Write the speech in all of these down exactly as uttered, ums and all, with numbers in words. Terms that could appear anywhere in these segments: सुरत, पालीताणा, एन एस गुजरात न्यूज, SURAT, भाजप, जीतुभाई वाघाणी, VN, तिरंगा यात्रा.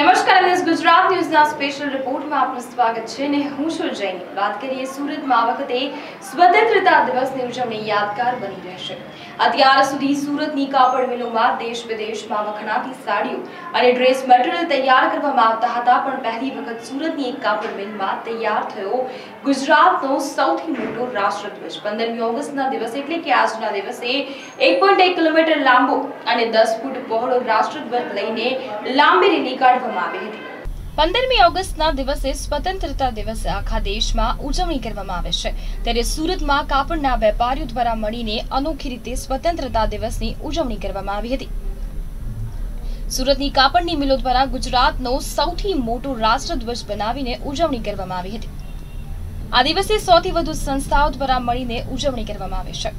नमस्कार एन एस गुजरात न्यूज ना special report में आपनु स्वागत छे ने हूं छु जैनी। बात करिए सूरत में आवखते स्वतंत्रता दिवस ने उजवणी यादगार बनी रहेशे। अत्यार सुधी सूरत नी कापड़ मिलो में देश विदेश में वखणाती साड़ियों अने ड्रेस मटेरियल तैयार करवामां आवता हता, पण पहली वखत सूरत नी एक कापड़ मिल में तैयार थयो गुजरात नो सौथी मोटो राष्ट्रध्वज। पंदरमी ऑगस्ट ना दिवस एटले के आजना दिवसे एक पॉइंट एक किलोमीटर लांबो अने दस फूट पहोळो राष्ट्रध्वज लईने लांबी रेली काढ पंदरमी ऑगस्ट ना दिवसे स्वतंत्रता दिवस आखा देश में उजवणी करवामां आवे छे, त्यारे सूरत में कापड़ना वेपारीओ द्वारा मळीने अनोखी रीते स्वतंत्रता दिवस नी उजवणी करवामां आवी हती। सूरतनी कापड़नी मिलो द्वारा गुजरात नो सौथी मोटो राष्ट्रध्वज बनावीने उजवणी करवामां आवी हती। आ दिवसे सौ थी वधु संस्थाओ द्वारा मळीने उजवणी करवामां आवे छे।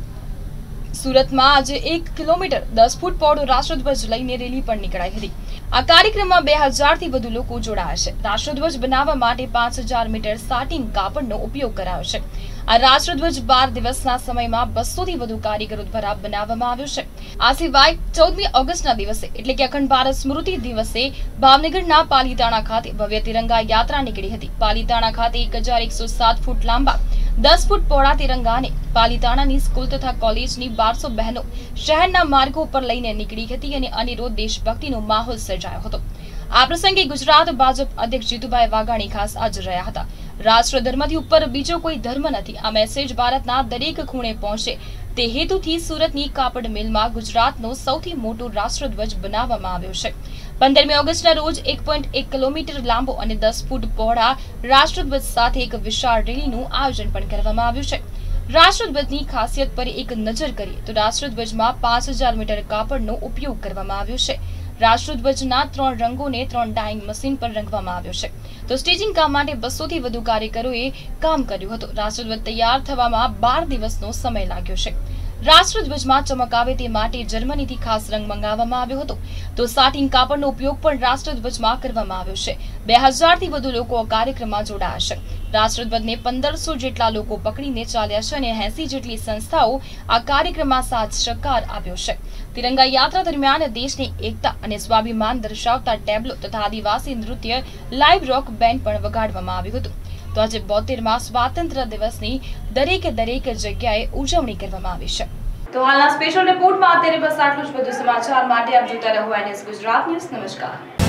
सूरत में आज एक किलोमीटर दस फूट पौड़ो राष्ट्रध्वज लईने रेली पण निकळाई हती। आ कार्यक्रम में बे हजार थी वधु लोको जोड़ाया छे। राष्ट्रध्वज बनावा माटे पांच हजार मीटर साटिन कापड़नो उपयोग करायो छे। आ राष्ट्रध्वज बार दिवसना समयमां बसो थी वधु कारीगरो द्वारा बनाववामां आव्यो छे। आ सिवाय चौदमी ऑगस्टना दिवसे एटले के अखंड भारत स्मृति दिवसे भावनगरना पालीताणा खाते भव्य तिरंगा यात्रा निकळी हती। पालीताणा खाते एक हजार एक सौ सात फूट लांबा दस फूट पौड़ा तिरंगा ने पालीताणानी स्कूल तथा कॉलेजनी बार सौ बहनों शहरना मार्गो पर लईने निकळी हती अने अनिरोध देशभक्तिनो माहोल सर्जायो हतो। आ प्रसंगे गुजरात भाजप अध्यक्ष जीतुभाई वाघाणी खास हाजर रह्या हता। राष्ट्र धर्मथी उपर बीजो कोई धर्म नथी, आ मेसेज भारतना दरेक खूणे पहोंचे ते हेतुथी सूरतनी कापड़ मिलमां गुजरातनो सौथी मोटो राष्ट्रध्वज बनाववामां आव्यो छे। पंदरमी ऑगस्टना रोज एक पॉइंट एक किलोमीटर लांबो अने दस फूट पहोळा राष्ट्रध्वज साथे एक विशाल रेलीनुं आयोजन पण करवामां आव्युं छे। राष्ट्रध्वजनी खासियत पर एक नजर करीए तो राष्ट्रध्वजमां पांच हजार मीटर कापड़नो उपयोग करवामां आव्यो छे। राष्ट्रध्वजना त्रण रंगोने त्रण डाइंग मशीन पर रंगवामां आव्यो छे। तो स्टीचिंग काम माटे बसो थी वधु कारीगरोए काम कर्युं हतुं। राष्ट्रध्वज तैयार थवामां बार दिवसनो समय लाग्यो छे। राष्ट्रध्वजमां चमक आवे ते माटे जर्मनीथी खास रंग मंगाववामां आव्यो हतो। तो साटिन कापड़नो उपयोग पण राष्ट्रध्वजमां करवामां आव्यो छे। दो हज़ार थी वधु लोको कार्यक्रममां जोडाया छे। राष्ट्रध्वजने पंदरसो जेटला लोको पकड़ीने चाल्या छे अने अस्सी जेटली संस्थाओं आ कार्यक्रममां साथ सहकार आप्यो छे। तिरंगा यात्रा दरमियान देश की एकता और स्वाभिमान दर्शावता टेब्लो तथा आदिवासी नृत्य लाइव रॉक बेन्ड पण वगाडवामां आव्युं हतुं। तो आज बोतेर मां स्वतंत्रता दिवस नी दरेक दरेक जग्याए उजवणी करवामां आवी छे। तो हालना स्पेशल रिपोर्ट में आते बस आटलुं ज। बधु समाचार माटे आप जोता रहो एन एस गुजरात न्यूज। नमस्कार।